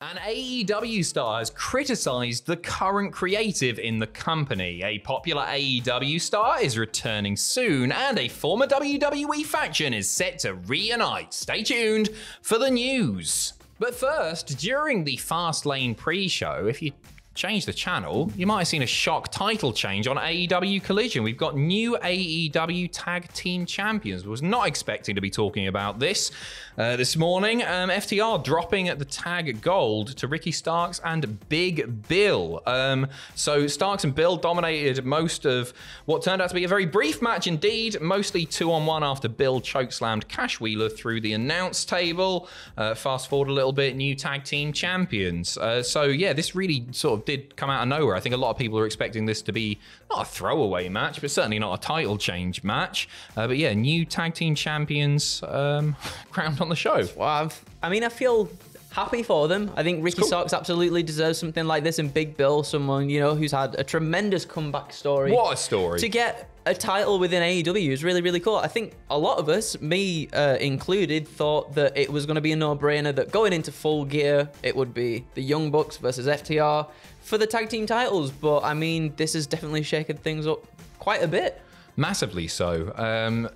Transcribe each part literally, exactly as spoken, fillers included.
And A E W stars criticised the current creative in the company. A popular A E W star is returning soon, and a former W W E faction is set to reunite. Stay tuned for the news. But first, during the Fastlane pre-show, if you change the channel, you might have seen a shock title change on A E W Collision. We've got new A E W Tag Team Champions. I was not expecting to be talking about this uh, this morning. Um, F T R dropping at the tag gold to Ricky Starks and Big Bill. Um, so Starks and Bill dominated most of what turned out to be a very brief match indeed, mostly two on one after Bill chokeslammed Cash Wheeler through the announce table. Uh, fast forward a little bit, new Tag Team Champions. Uh, so yeah, this really sort of did come out of nowhere. I think a lot of people are expecting this to be not a throwaway match, but certainly not a title change match. Uh, but yeah, new tag team champions um, crowned on the show. Well, I've, I mean, I feel happy for them. I think Ricky cool. Starks absolutely deserves something like this, and Big Bill, someone, you know, who's had a tremendous comeback story. What a story. To get a title within A E W is really, really cool. I think a lot of us, me uh, included, thought that it was going to be a no-brainer, that going into Full Gear, it would be the Young Bucks versus F T R for the tag team titles. But I mean, this has definitely shaken things up quite a bit. Massively so. Um...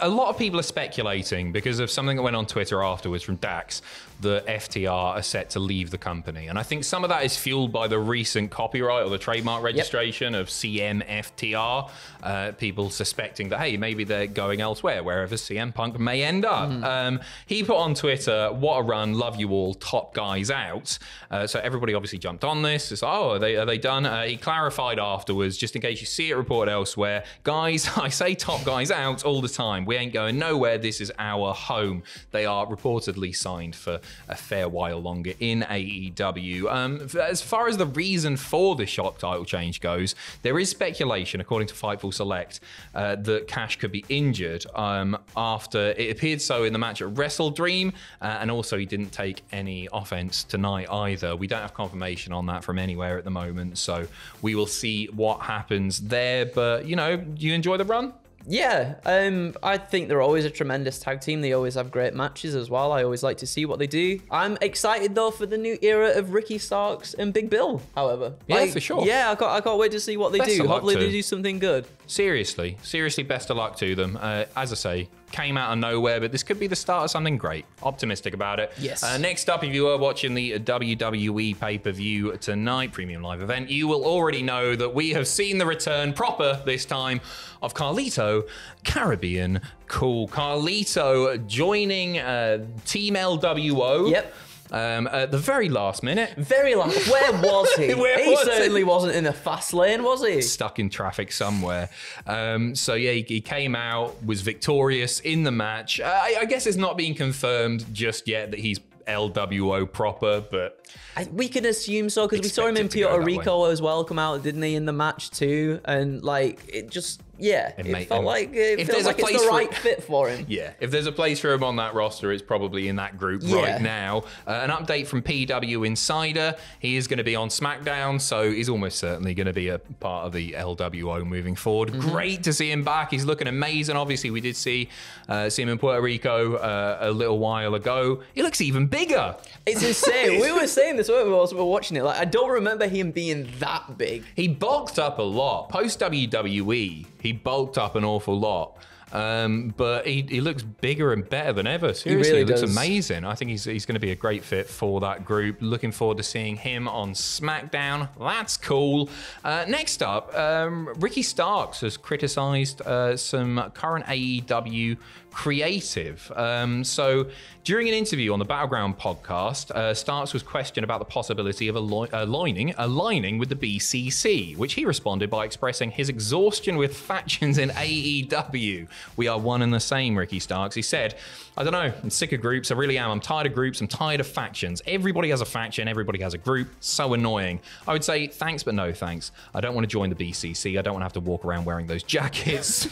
A lot of people are speculating because of something that went on Twitter afterwards from Dax that F T R are set to leave the company. And I think some of that is fueled by the recent copyright or the trademark registration yep. of C M F T R. Uh, people suspecting that, hey, maybe they're going elsewhere, wherever C M Punk may end up. Mm-hmm. um, he put on Twitter, what a run, love you all, top guys out. Uh, so everybody obviously jumped on this. It's, oh, are they, are they done? Uh, he clarified afterwards, just in case you see it reported elsewhere, guys, I say top guys out all the time. We ain't going nowhere. This is our home. They are reportedly signed for a fair while longer in A E W. Um, as far as the reason for the shock title change goes, there is speculation, according to Fightful Select, uh, that Cash could be injured um, after it appeared so in the match at Wrestle Dream, uh, and also he didn't take any offense tonight either. We don't have confirmation on that from anywhere at the moment, so we will see what happens there. But, you know, you enjoy the run? Yeah, um, I think they're always a tremendous tag team. They always have great matches as well. I always like to see what they do. I'm excited, though, for the new era of Ricky Starks and Big Bill, however. Yeah, like, for sure. Yeah, I can't, I can't wait to see what they best do. Hopefully they do something good. Seriously, seriously, best of luck to them. Uh, as I say, came out of nowhere, but this could be the start of something great. Optimistic about it. Yes. Uh, next up, if you are watching the W W E pay-per-view tonight, premium live event, you will already know that we have seen the return proper this time of Carlito, Caribbean Cool. Carlito joining uh, Team L W O. Yep. Um, at the very last minute. Very last. Where was he? Where he was certainly he? wasn't in the fast lane, was he? Stuck in traffic somewhere. Um, so yeah, he, he came out, was victorious in the match. Uh, I, I guess it's not being confirmed just yet that he's L W O proper, but I, we can assume so because we saw him in Puerto Rico as well come out, didn't he, in the match too? And like, it just yeah, it, it felt him. like it if feels there's like a place it's the for right fit for him. Yeah, if there's a place for him on that roster, it's probably in that group yeah. right now. Uh, an update from P W Insider: he is going to be on SmackDown, so he's almost certainly going to be a part of the L W O moving forward. Mm-hmm. Great to see him back. He's looking amazing. Obviously, we did see uh, see him in Puerto Rico uh, a little while ago. He looks even bigger. It's insane. We were saying this when we were watching it. Like, I don't remember him being that big. He bulked up a lot post W W E. He bulked up an awful lot, um, but he, he looks bigger and better than ever. Seriously, he, really he looks does. amazing. I think he's, he's going to be a great fit for that group. Looking forward to seeing him on SmackDown. That's cool. Uh, next up, um, Ricky Starks has criticised uh, some current A E W creative. Um, so during an interview on the Battleground podcast, uh, Starks was questioned about the possibility of aligning, aligning with the B C C, which he responded by expressing his exhaustion with factions in A E W. We are one and the same, Ricky Starks. He said, I don't know, I'm sick of groups. I really am. I'm tired of groups. I'm tired of factions. Everybody has a faction. Everybody has a group. So annoying. I would say thanks, but no thanks. I don't want to join the B C C. I don't want to have to walk around wearing those jackets.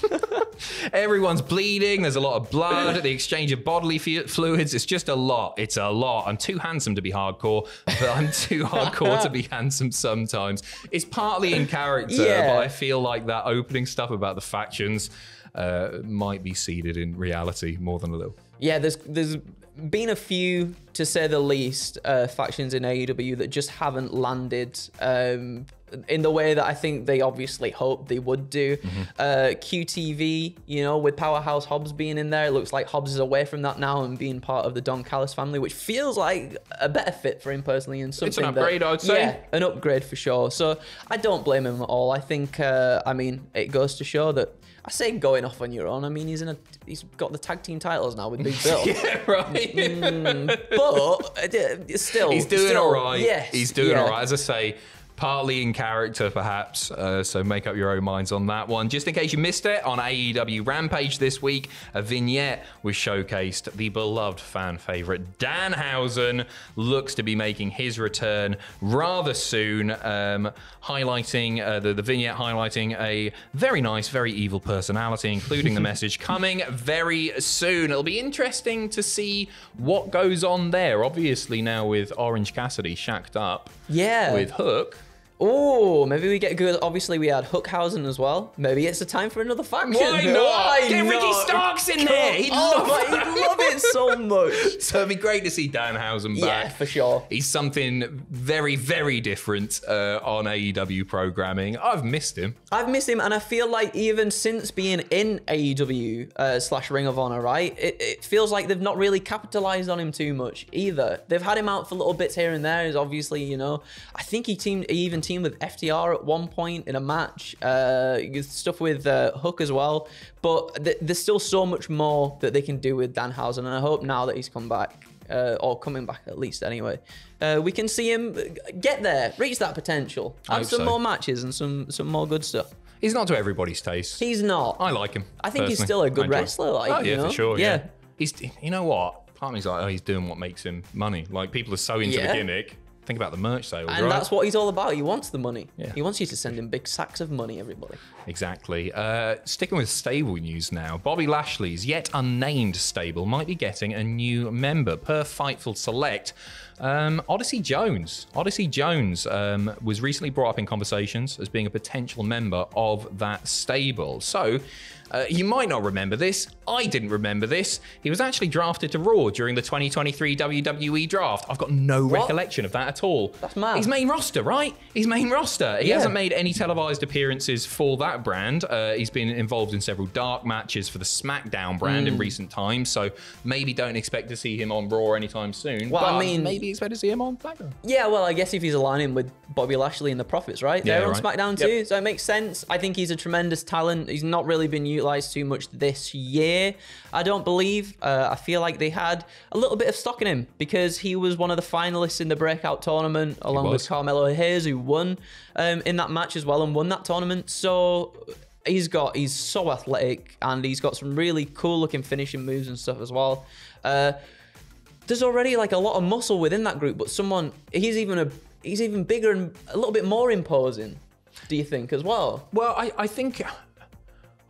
Everyone's bleeding. There's a lot of blood, the exchange of bodily fluids. It's just a lot. It's a lot. I'm too handsome to be hardcore, but I'm too hardcore to be handsome sometimes. It's partly in character, yeah. but I feel like that opening stuff about the factions uh, might be seeded in reality more than a little. Yeah, there's there's been a few, to say the least, uh, factions in A E W that just haven't landed um, in the way that I think they obviously hoped they would do. Mm-hmm. uh, Q T V, you know, with Powerhouse Hobbs being in there, it looks like Hobbs is away from that now and being part of the Don Callis family, which feels like a better fit for him personally. And something it's an upgrade, that, I'd say. Yeah, an upgrade for sure. So I don't blame him at all. I think, uh, I mean, it goes to show that, I say going off on your own. I mean, he's in a, he's got the tag team titles now with Big Bill. Yeah, right. Mm, but still, he's doing still, all right. Yes, he's doing yeah. all right. As I say, partly in character, perhaps. Uh, so make up your own minds on that one. Just in case you missed it, on A E W Rampage this week, a vignette was showcased. The beloved fan favorite Danhausen looks to be making his return rather soon, um, highlighting uh, the, the vignette highlighting a very nice, very evil personality, including the message coming very soon. It'll be interesting to see what goes on there. Obviously now with Orange Cassidy shacked up yeah. with Hook. Oh, maybe we get good. Obviously, we had Hookhausen as well. Maybe it's a time for another faction. Why not? Why get not? Ricky Starks in there. He'd, oh, love my, he'd love it so much. So it'd be great to see Danhausen back. Yeah, for sure. He's something very, very different uh, on A E W programming. I've missed him. I've missed him, and I feel like even since being in A E W uh, slash Ring of Honor, right, it, it feels like they've not really capitalized on him too much either. They've had him out for little bits here and there. Is obviously, you know, I think he teamed, he even. team with F T R at one point in a match, uh, stuff with uh, Hook as well, but th there's still so much more that they can do with Danhausen, and I hope now that he's come back, uh, or coming back at least anyway, uh, we can see him get there, reach that potential, have some so. more matches and some, some more good stuff. He's not to everybody's taste. He's not. I like him. I think personally. He's still a good wrestler. Like, oh, yeah, you know? For sure, yeah. yeah. He's, you know what? Part of me's like, oh, he's doing what makes him money. Like, people are so into yeah. the gimmick. Think about the merch sales, and right? that's what he's all about. He wants the money. Yeah. He wants you to send him big sacks of money, everybody. Exactly. Uh, sticking with stable news now, Bobby Lashley's yet unnamed stable might be getting a new member per Fightful Select. Um, Odyssey Jones. Odyssey Jones um, was recently brought up in conversations as being a potential member of that stable. So uh, you might not remember this. I didn't remember this. He was actually drafted to Raw during the twenty twenty-three W W E draft. I've got no what? recollection of that at all. That's mad. His main roster, right? His main roster. He yeah. hasn't made any televised appearances for that brand. Uh, he's been involved in several dark matches for the SmackDown brand mm. in recent times. So maybe don't expect to see him on Raw anytime soon. Well, but I mean, maybe expect to see him on SmackDown. Yeah, well, I guess if he's aligning with Bobby Lashley and the Prophets, right? Yeah, They're right. on SmackDown yep. too, so it makes sense. I think he's a tremendous talent. He's not really been utilized too much this year, I don't believe. Uh, I feel like they had a little bit of stock in him because he was one of the finalists in the breakout tournament along with Carmelo Hayes, who won um, in that match as well and won that tournament. So he's got, he's so athletic and he's got some really cool looking finishing moves and stuff as well. Uh, There's already like a lot of muscle within that group, but someone, he's even a, he's even bigger and a little bit more imposing, do you think, as well? Well, I, I think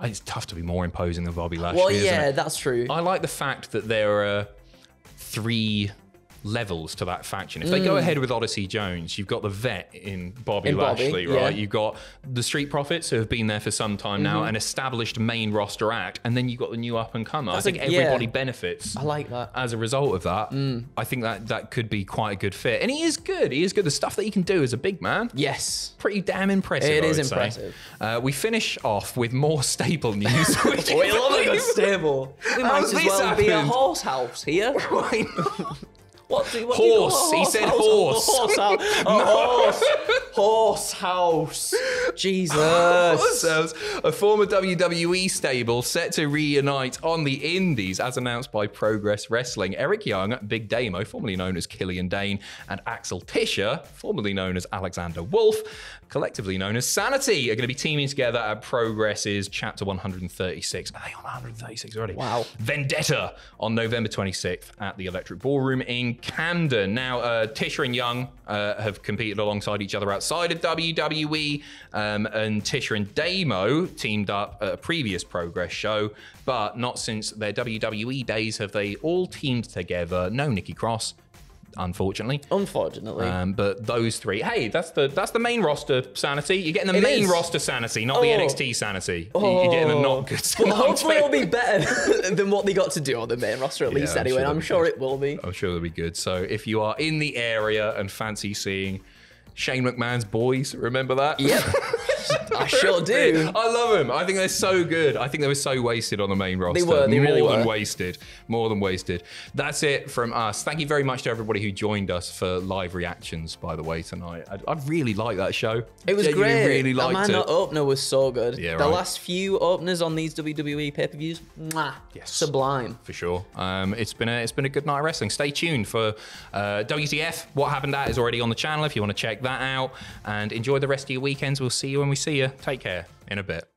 it's tough to be more imposing than Bobby Lashley, well, yeah, isn't it? That's true. I like the fact that there are three levels to that faction. If mm. they go ahead with Odyssey Jones, you've got the vet in Bobby in Lashley, Bobby, right? Yeah. You've got the Street Profits who have been there for some time mm-hmm. now, an established main roster act, and then you've got the new up-and-comer. I think a, everybody yeah. benefits. I like that. As a result of that, mm. I think that that could be quite a good fit. And he is good. He is good. The stuff that he can do as a big man. Yes. Pretty damn impressive, It I is impressive. Uh, we finish off with more stable news. We love a good stable. We might How's as well happened? be a horse house here. Why not? What do, what horse. Do you horse. He said horse. Horse. Horse. Horse. No. horse. Horse house. Jesus. Horse house. A former W W E stable set to reunite on the indies as announced by Progress Wrestling. Eric Young, Big Damo, formerly known as Killian Dane, and Axel Tischer, formerly known as Alexander Wolf, collectively known as Sanity, are going to be teaming together at Progress's Chapter one thirty-six. Are they on one thirty-six already? Wow. Vendetta on November twenty-sixth at the Electric Ballroom in Camden. Now, uh, Tischer and Young uh, have competed alongside each other outside of W W E, um, and Tischer and Damo teamed up at a previous Progress show, but not since their W W E days have they all teamed together. No Nikki Cross, unfortunately. Unfortunately. Um, but those three, hey, that's the that's the main roster Sanity. You're getting the it main is. roster Sanity, not oh. the N X T Sanity. Oh. You're getting the not good Sanity. Well, hopefully it'll be better than what they got to do on the main roster, at yeah, least I'm anyway. Sure I'm sure good. it will be. I'm sure it'll be good. So if you are in the area and fancy seeing Shane McMahon's boys, remember that? Yep. I sure do. I love them. I think they're so good. I think they were so wasted on the main roster. They were. They More really were. More than wasted. More than wasted. That's it from us. Thank you very much to everybody who joined us for live reactions, by the way, tonight. I, I really liked that show. It was Genuinely great. Really liked that man, it. That opener was so good. Yeah, right. The last few openers on these W W E pay-per-views, mwah, yes. sublime. For sure. Um, it's been a it's been a good night of wrestling. Stay tuned for uh, W T F. What Happened At is already on the channel if you want to check that out. And enjoy the rest of your weekends. We'll see you when we see you. Take care in a bit.